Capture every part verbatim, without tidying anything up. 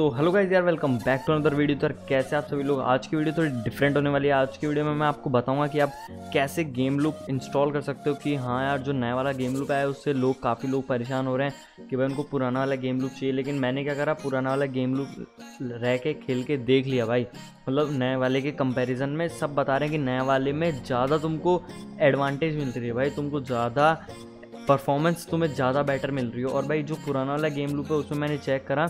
सो hello guys यार, welcome back to another video. तो यार कैसे आप सभी लोग। आज की वीडियो थोड़ी डिफरेंट होने वाली है। आज की वीडियो में मैं आपको बताऊंगा कि आप कैसे गेम लूप इंस्टॉल कर सकते हो। कि हाँ यार, जो नया वाला गेम लूप आया उससे लोग काफ़ी लोग परेशान हो रहे हैं कि भाई उनको पुराना वाला गेम लूप चाहिए। लेकिन मैंने क्या करा, पुराना वाला गेम लूप रह के खेल के देख लिया भाई। मतलब नए वाले के कंपैरिजन में सब बता रहे हैं कि नए वाले में ज़्यादा तुमको एडवांटेज मिल रही है भाई, तुमको ज़्यादा परफॉर्मेंस तुम्हें ज़्यादा बेटर मिल रही हो। और भाई जो पुराना वाला गेम लूप है उसमें मैंने चेक करा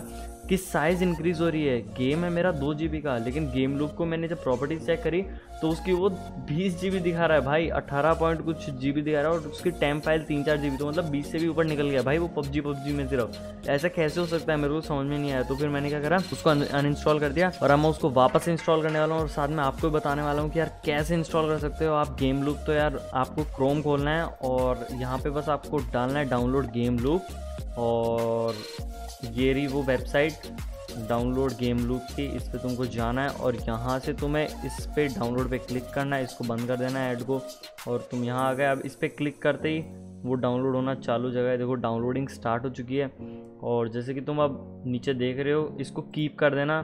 कि साइज़ इंक्रीज़ हो रही है। गेम है मेरा दो जी बी का, लेकिन गेम लूप को मैंने जब प्रॉपर्टीज चेक करी तो उसकी वो बीस जी बी दिखा रहा है भाई, अठारह पॉइंट कुछ जी बी दिखा रहा है। और उसकी टैम फाइल तीन चार जी बी, तो मतलब बीस से भी ऊपर निकल गया भाई वो पबजी पबजी में सिर्फ। ऐसा कैसे हो सकता है, मेरे को समझ में नहीं आया। तो फिर मैंने क्या करा, उसको अनइंस्टॉल कर दिया और अब मैं उसको वापस इंस्टॉल करने वाला हूँ। और साथ में आपको बताने वाला हूँ कि यार कैसे इंस्टॉल कर सकते हो आप गेम लूप। तो यार आपको क्रोम खोलना है और यहाँ पर बस आपको डालना है डाउनलोड गेम लूप, और ये रही वो वेबसाइट डाउनलोड गेम लूप की। इस पर तुमको जाना है और यहाँ से तुम्हें इस पर डाउनलोड पे क्लिक करना है, इसको बंद कर देना है ऐड को। और तुम यहाँ आ गए, अब इस पर क्लिक करते ही वो डाउनलोड होना चालू हो जाएगा। देखो डाउनलोडिंग स्टार्ट हो चुकी है और जैसे कि तुम अब नीचे देख रहे हो, इसको कीप कर देना।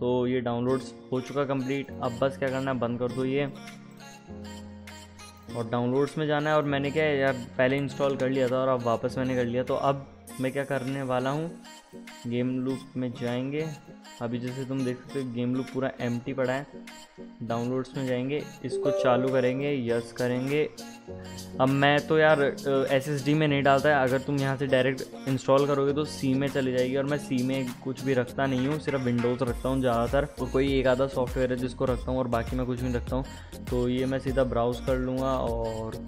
तो ये डाउनलोड हो चुका कंप्लीट। अब बस क्या करना है, बंद कर दो ये और डाउनलोड्स में जाना है। और मैंने क्या यार पहले इंस्टॉल कर लिया था और अब वापस मैंने कर लिया। तो अब मैं क्या करने वाला हूँ, गेम लूप में जाएंगे। अभी जैसे तुम देख सकते हो गेम लूप पूरा एम्प्टी पड़ा है। डाउनलोड्स में जाएंगे, इसको चालू करेंगे, यस करेंगे। अब मैं तो यार एसएसडी में नहीं डालता है, अगर तुम यहाँ से डायरेक्ट इंस्टॉल करोगे तो सी में चली जाएगी। और मैं सी में कुछ भी रखता नहीं हूँ, सिर्फ विंडोज़ रखता हूँ ज़्यादातर, और कोई एक आधा सॉफ्टवेयर है जिसको रखता हूँ और बाकी मैं कुछ नहीं रखता हूँ। तो ये मैं सीधा ब्राउज़ कर लूँगा। और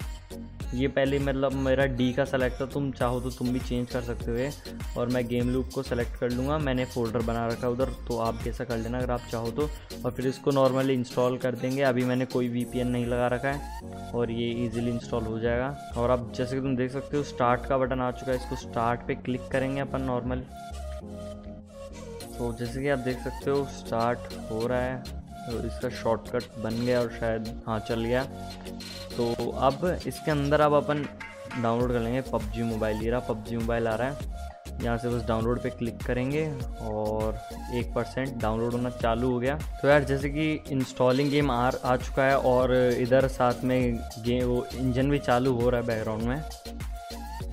ये पहले मतलब मेरा डी का सेलेक्ट था, तुम चाहो तो तुम भी चेंज कर सकते हो। और मैं गेम लूप को सेलेक्ट कर लूँगा, मैंने फ़ोल्डर बना रखा उधर, तो आप कैसा कर लेना अगर आप चाहो तो। और फिर इसको नॉर्मली इंस्टॉल कर देंगे। अभी मैंने कोई वीपीएन नहीं लगा रखा है और ये इजीली इंस्टॉल हो जाएगा। और अब जैसे कि तुम देख सकते हो स्टार्ट का बटन आ चुका है, इसको स्टार्ट पर क्लिक करेंगे अपन नॉर्मल। तो जैसे कि आप देख सकते हो स्टार्ट हो रहा है, तो इसका शॉर्टकट बन गया और शायद हाँ चल गया। तो अब इसके अंदर अब अपन डाउनलोड कर लेंगे पबजी मोबाइल। ये रहा पबजी मोबाइल आ रहा है, यहाँ से बस डाउनलोड पे क्लिक करेंगे और एक परसेंट डाउनलोड होना चालू हो गया। तो यार जैसे कि इंस्टॉलिंग गेम आ आ चुका है और इधर साथ में गेम वो इंजन भी चालू हो रहा है बैकग्राउंड में।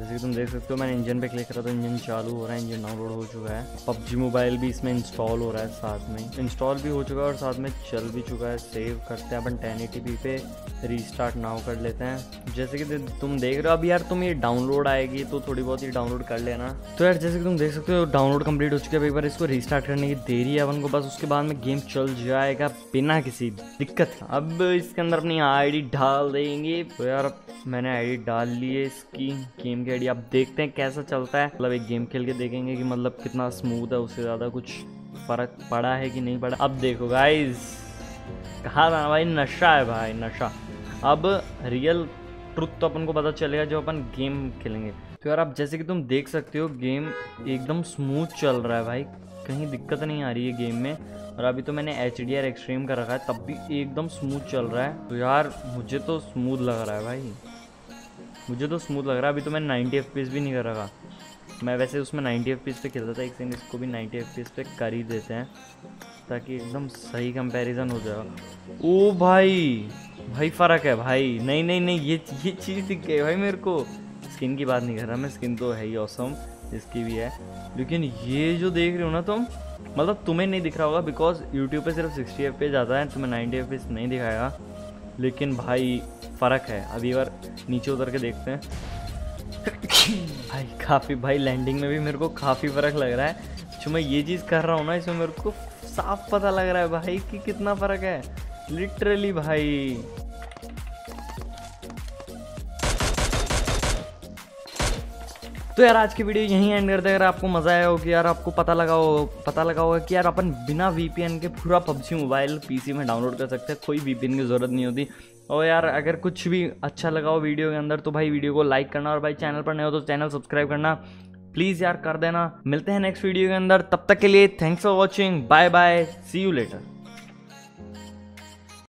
जैसे कि तुम देख सकते हो मैंने इंजन पे क्लिक करा तो इंजन चालू हो रहा है, इंजन डाउनलोड हो चुका है। पबजी मोबाइल भी इसमें इंस्टॉल हो रहा है, साथ में इंस्टॉल भी हो चुका है और साथ में चल भी चुका है। सेव करते हैं अपन टेन एटी पी पे, रीस्टार्ट नाउ कर लेते हैं। जैसे कि तुम देख रहे हो अभी यार, तुम ये डाउनलोड आएगी तो थोड़ी बहुत ही डाउनलोड कर लेना। तो यार जैसे कि तुम देख सकते हो डाउनलोड कम्प्लीट हो चुकी है। एक बार इसको रीस्टार्ट करने की देरी है अपन को बस, उसके बाद में गेम चल जाएगा बिना किसी दिक्कत का। अब इसके अंदर अपनी आई डी डाल देंगे। तो यार मैंने आई डी डाल ली है इसकी गेम, आप देखते हैं कैसा चलता है। मतलब एक गेम खेल के देखेंगे कि मतलब कितना स्मूथ है, उससे ज़्यादा कुछ फर्क पड़ा है कि नहीं पड़ा। अब देखो गाइज, कहा था ना भाई नशा है भाई नशा। अब रियल ट्रुथ तो अपन को पता चलेगा जो अपन गेम खेलेंगे। तो यार आप जैसे कि तुम देख सकते हो गेम एकदम स्मूथ चल रहा है भाई, कहीं दिक्कत नहीं आ रही है गेम में। और अभी तो मैंने एच डी आर एक्सट्रीम कर रखा है तब भी एकदम स्मूथ चल रहा है। तो यार मुझे तो स्मूथ लग रहा है भाई, मुझे तो स्मूथ लग रहा है। अभी तो मैंने नाइंटी एफ पी एस भी नहीं कर रखा, मैं वैसे उसमें नाइंटी एफ पी एस पे खेलता था। एक सेकंड इसको भी नाइंटी एफ पी एस पे कर ही देते हैं ताकि एकदम सही कंपैरिजन हो जाएगा। ओ भाई भाई फ़र्क है भाई, नहीं नहीं नहीं ये ये चीज़ दिख गई भाई मेरे को। स्किन की बात नहीं कर रहा मैं, स्किन तो है ही ऑसम, इसकी भी है। लेकिन ये जो देख रहे हो ना तुम, मतलब तुम्हें नहीं दिख रहा होगा बिकॉज यूट्यूब पर सिर्फ सिक्सटी एफ पी एस आता है, तुम्हें नाइन्टी एफ पी एस नहीं दिखाएगा। लेकिन भाई फ़र्क है। अभी बार नीचे उतर के देखते हैं भाई काफ़ी, भाई लैंडिंग में भी मेरे को काफ़ी फ़र्क लग रहा है। जो मैं ये चीज़ कर रहा हूँ ना इसमें मेरे को साफ पता लग रहा है भाई कि कितना फ़र्क है लिटरली भाई। तो यार आज की वीडियो यहीं एंड करते हैं। अगर आपको मज़ा आया हो कि यार आपको पता लगा हो पता लगा होगा कि यार अपन बिना वीपीएन के पूरा पबजी मोबाइल पीसी में डाउनलोड कर सकते हैं, कोई वीपीएन की ज़रूरत नहीं होती। और यार अगर कुछ भी अच्छा लगा हो वीडियो के अंदर तो भाई वीडियो को लाइक करना, और भाई चैनल पर नए हो तो चैनल सब्सक्राइब करना प्लीज़ यार कर देना। मिलते हैं नेक्स्ट वीडियो के अंदर, तब तक के लिए thanks for watching, bye bye, see you letter.